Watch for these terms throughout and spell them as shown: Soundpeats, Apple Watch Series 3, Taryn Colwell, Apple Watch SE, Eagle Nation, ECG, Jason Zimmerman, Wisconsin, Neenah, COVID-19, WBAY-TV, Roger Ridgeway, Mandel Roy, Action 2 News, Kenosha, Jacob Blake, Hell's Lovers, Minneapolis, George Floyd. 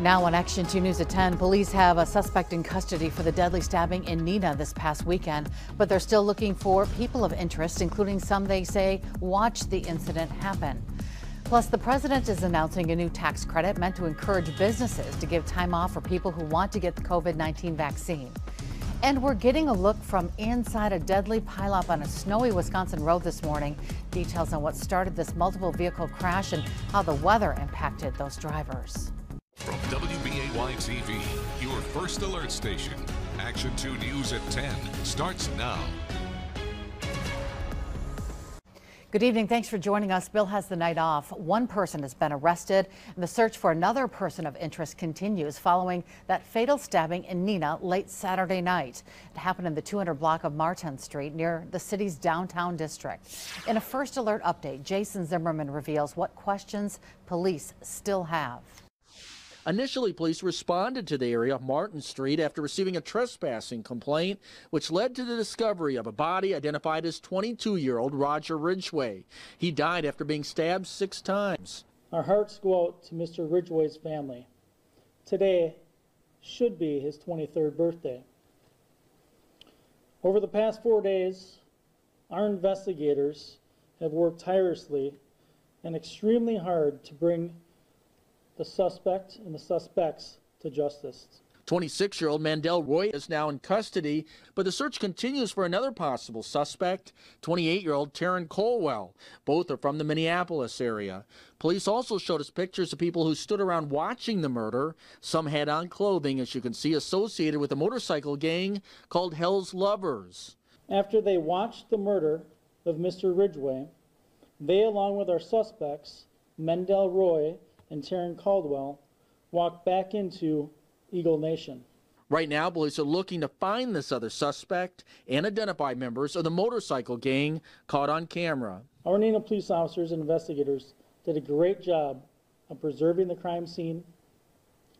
Now on Action 2 News at 10, police have a suspect in custody for the deadly stabbing in Neenah this past weekend, but they're still looking for people of interest, including some they say watched the incident happen. Plus, the president is announcing a new tax credit meant to encourage businesses to give time off for people who want to get the COVID-19 vaccine. And we're getting a look from inside a deadly pileup on a snowy Wisconsin road this morning. Details on what started this multiple vehicle crash and how the weather impacted those drivers. From WBAY-TV, your first alert station, Action 2 News at 10 starts now. Good evening. Thanks for joining us. Bill has the night off. One person has been arrested, and the search for another person of interest continues following that fatal stabbing in Neenah late Saturday night. It happened in the 200 block of Martin Street near the city's downtown district. In a First Alert update, Jason Zimmerman reveals what questions police still have. Initially, police responded to the area of Martin Street after receiving a trespassing complaint, which led to the discovery of a body identified as 22-year-old Roger Ridgeway. He died after being stabbed 6 times. Our hearts go out to Mr. Ridgeway's family. Today should be his 23rd birthday. Over the past 4 days, our investigators have worked tirelessly and extremely hard to bring the suspect and the suspects to justice. 26-year-old Mandel Roy is now in custody, but the search continues for another possible suspect, 28-year-old Taryn Colwell. Both are from the Minneapolis area. Police also showed us pictures of people who stood around watching the murder. Some had on clothing, as you can see, associated with a motorcycle gang called Hell's Lovers. After they watched the murder of Mr. Ridgeway, they, along with our suspects, Mandel Roy and Taryn Colwell, walked back into Eagle Nation. Right now, police are looking to find this other suspect and identify members of the motorcycle gang caught on camera. Our Neenah police officers and investigators did a great job of preserving the crime scene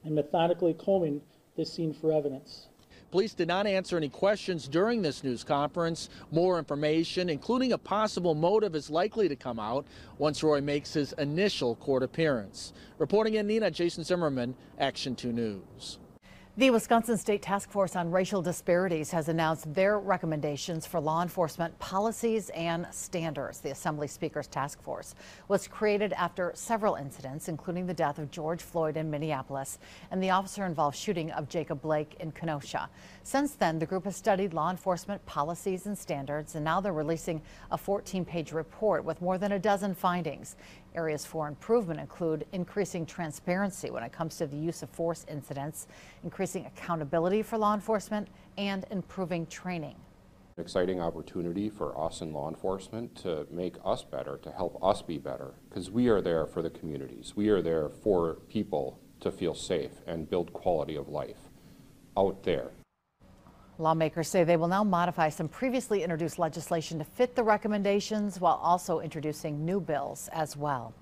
and methodically combing the scene for evidence. Police did not answer any questions during this news conference. More information, including a possible motive, is likely to come out once Roy makes his initial court appearance. Reporting in Neenah, Jason Zimmerman, Action 2 News. The Wisconsin State Task Force on Racial Disparities has announced their recommendations for law enforcement policies and standards. The Assembly Speaker's Task Force was created after several incidents, including the death of George Floyd in Minneapolis and the officer-involved shooting of Jacob Blake in Kenosha. Since then, the group has studied law enforcement policies and standards, and now they're releasing a 14-page report with more than a dozen findings. Areas for improvement include increasing transparency when it comes to the use of force incidents, increasing accountability for law enforcement, and improving training. An exciting opportunity for us in law enforcement to make us better, to help us be better, because we are there for the communities. We are there for people to feel safe and build quality of life out there. Lawmakers say they will now modify some previously introduced legislation to fit the recommendations while also introducing new bills as well.